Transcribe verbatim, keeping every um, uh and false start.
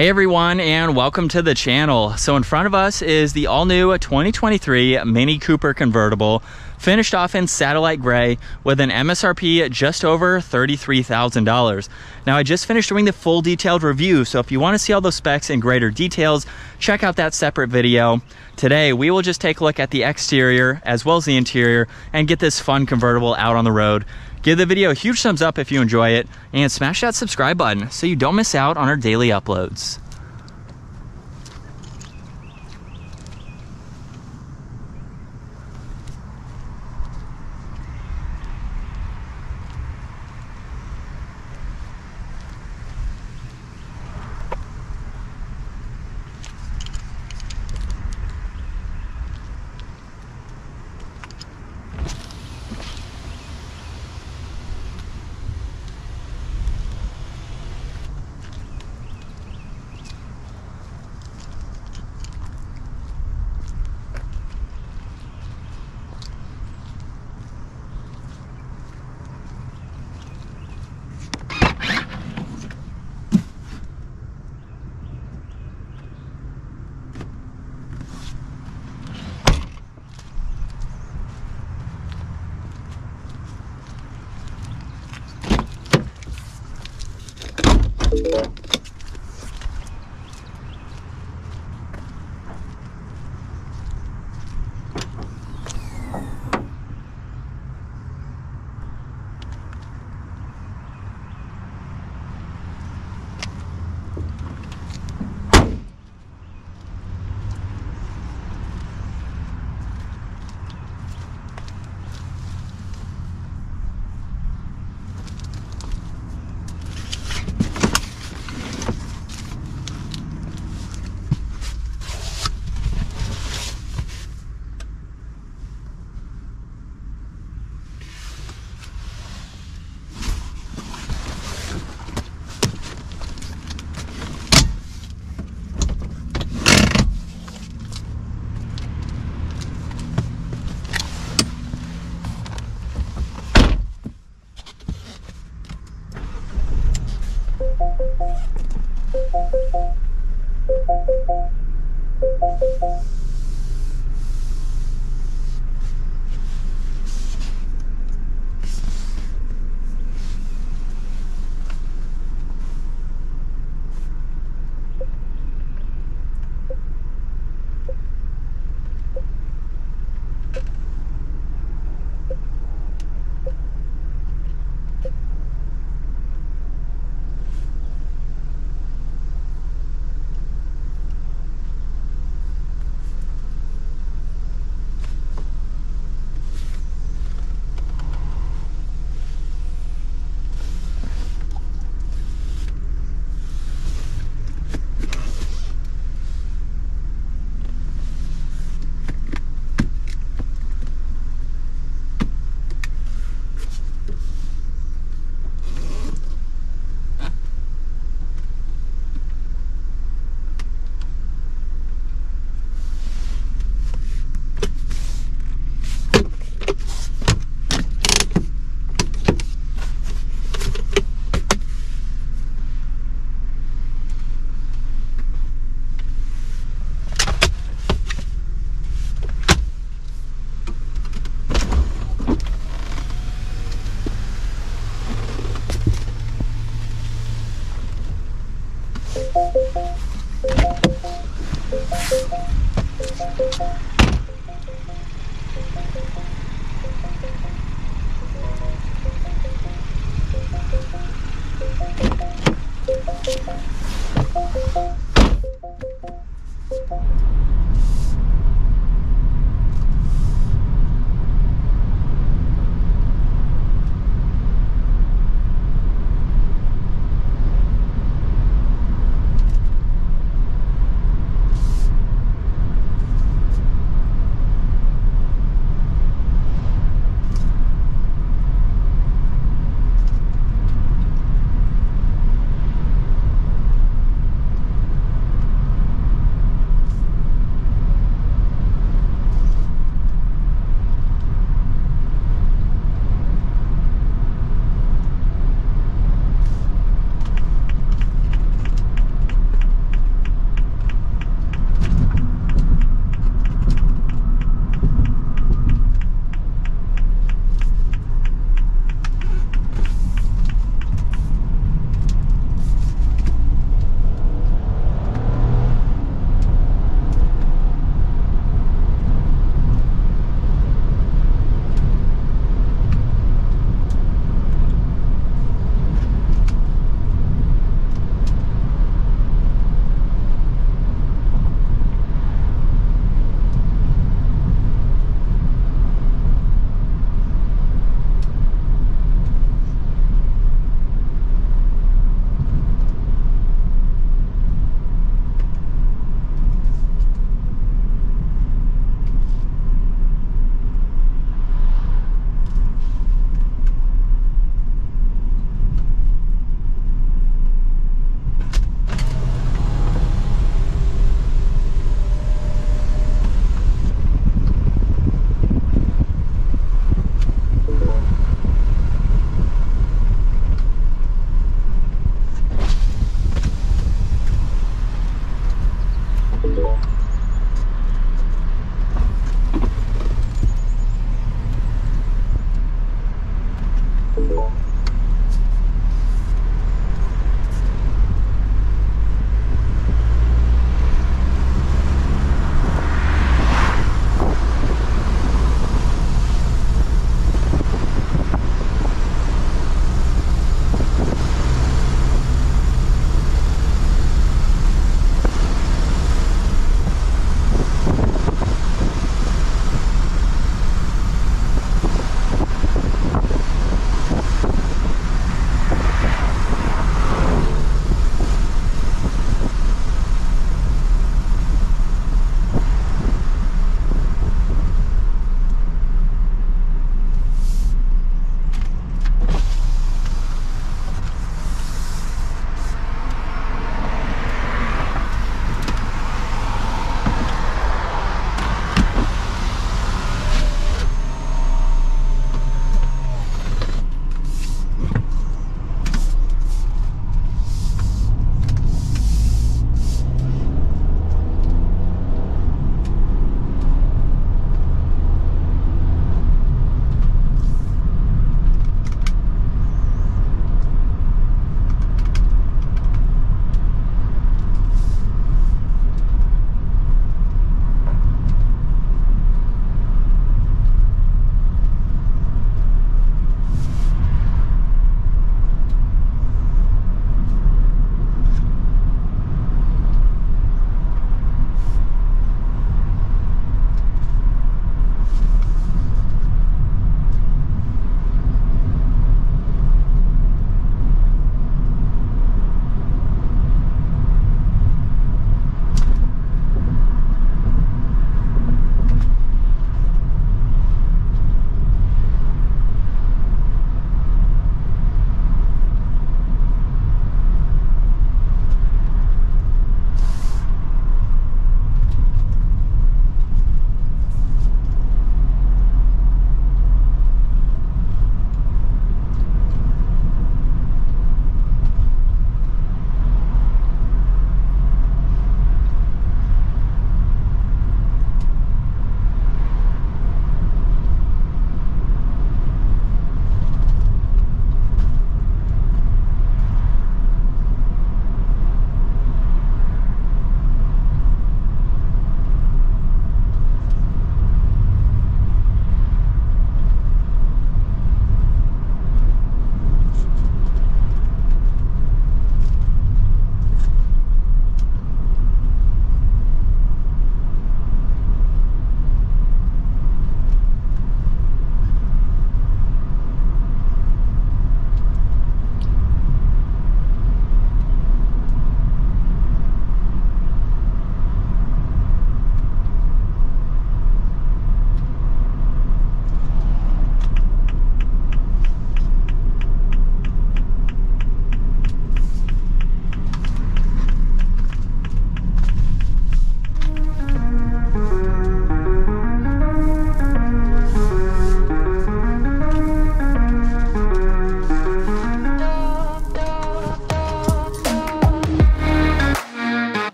Hey everyone, and welcome to the channel. So in front of us is the all-new twenty twenty-three Mini Cooper convertible, finished off in satellite gray with an M S R P at just over thirty-three thousand dollars. Now I just finished doing the full detailed review, so if you want to see all those specs in greater details, check out that separate video. Today we will just take a look at the exterior as well as the interior and get this fun convertible out on the road. Give the video a huge thumbs up if you enjoy it, and smash that subscribe button so you don't miss out on our daily uploads. Thank you.